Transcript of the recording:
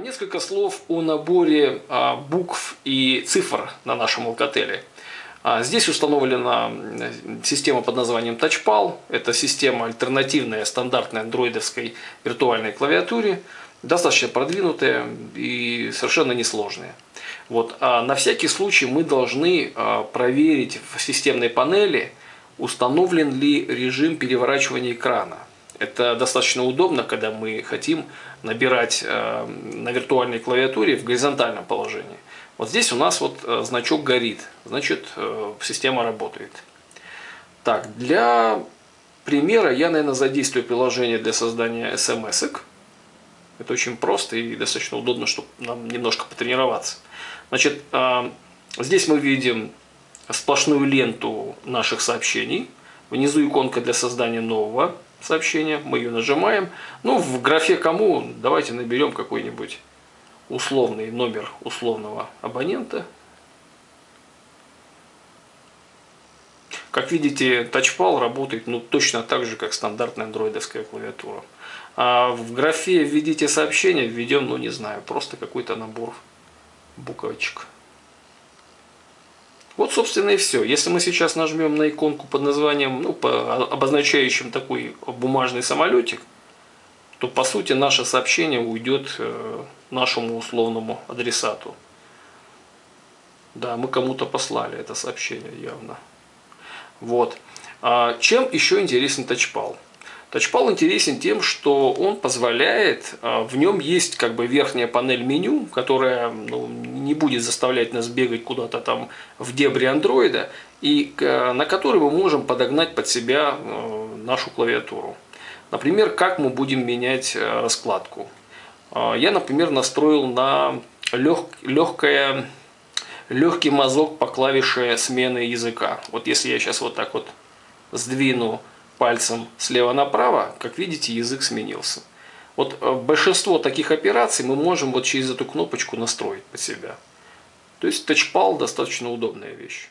Несколько слов о наборе букв и цифр на нашем Alcatel. Здесь установлена система под названием TouchPal. Это система альтернативная стандартной андроидовской виртуальной клавиатуре. Достаточно продвинутая и совершенно несложная. Вот. А на всякий случай мы должны проверить в системной панели, установлен ли режим переворачивания экрана. Это достаточно удобно, когда мы хотим набирать на виртуальной клавиатуре в горизонтальном положении. Вот здесь у нас вот значок горит, значит система работает. Так, для примера я, наверное, задействую приложение для создания SMS-ок. Это очень просто и достаточно удобно, чтобы нам немножко потренироваться. Значит, здесь мы видим сплошную ленту наших сообщений. Внизу иконка для создания нового сообщения. Мы ее нажимаем. Ну, в графе «Кому» давайте наберем какой-нибудь условный номер условного абонента. Как видите, TouchPal работает точно так же, как стандартная андроидовская клавиатура. А в графе «Введите сообщение» введем, не знаю, просто какой-то набор буквочек. Вот, собственно, и все. Если мы сейчас нажмем на иконку под названием, обозначающим такой бумажный самолетик, то, по сути, наше сообщение уйдет нашему условному адресату. Да, мы кому-то послали это сообщение явно. Вот. А чем еще интересен TouchPal? TouchPal интересен тем, что он позволяет, в нем есть как бы верхняя панель меню, которая не будет заставлять нас бегать куда-то там в дебри андроида, и на которой мы можем подогнать под себя нашу клавиатуру. Например, как мы будем менять раскладку. Я, например, настроил на легкий мазок по клавише смены языка. Вот если я сейчас вот так вот сдвину пальцем слева направо, как видите, язык сменился. Вот большинство таких операций мы можем вот через эту кнопочку настроить под себя. То есть TouchPal достаточно удобная вещь.